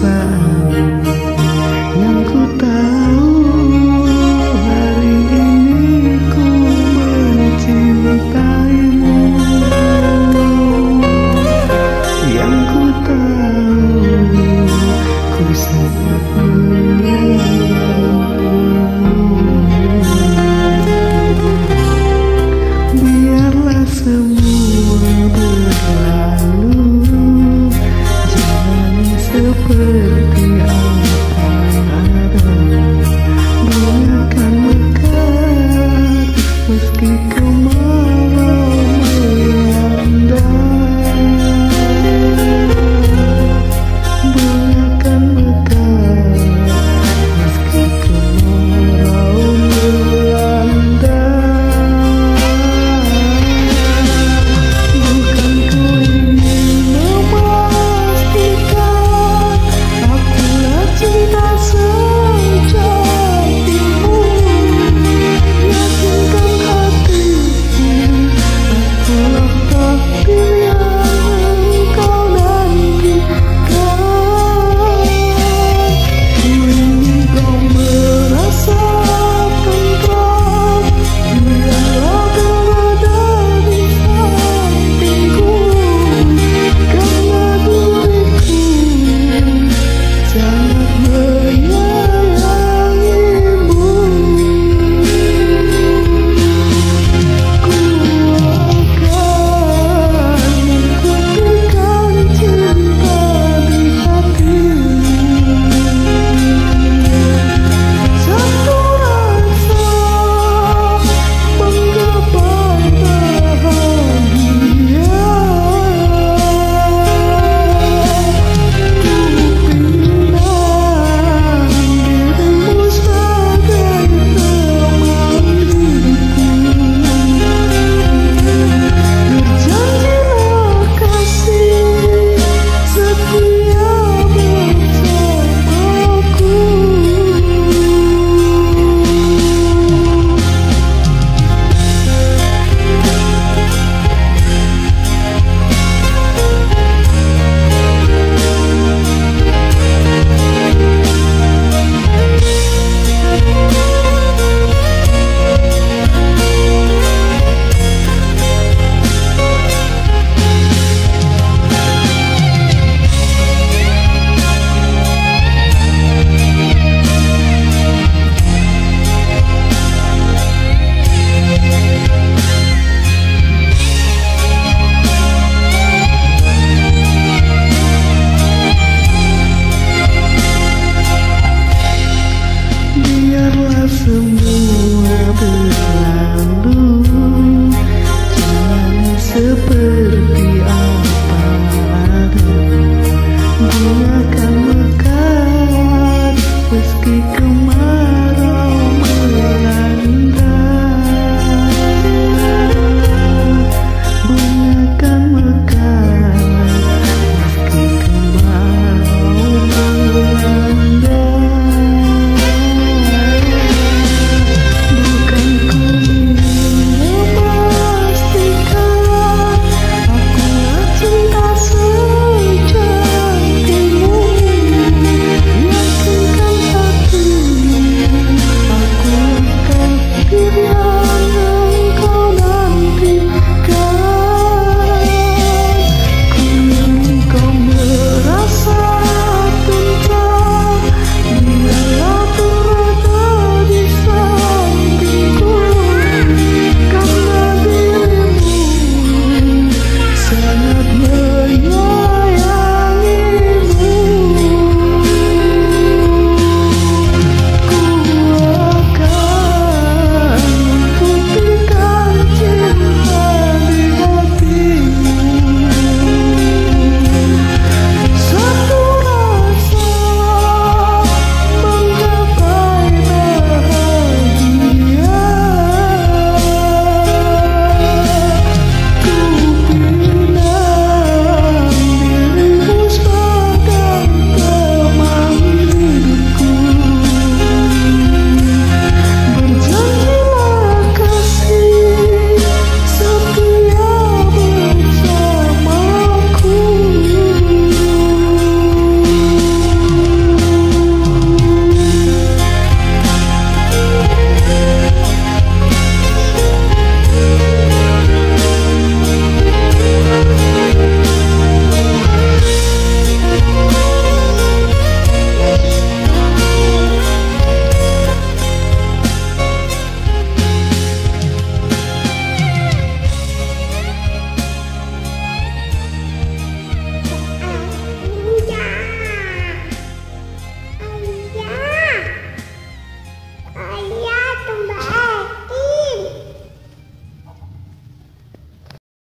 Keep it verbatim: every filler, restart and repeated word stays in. rasa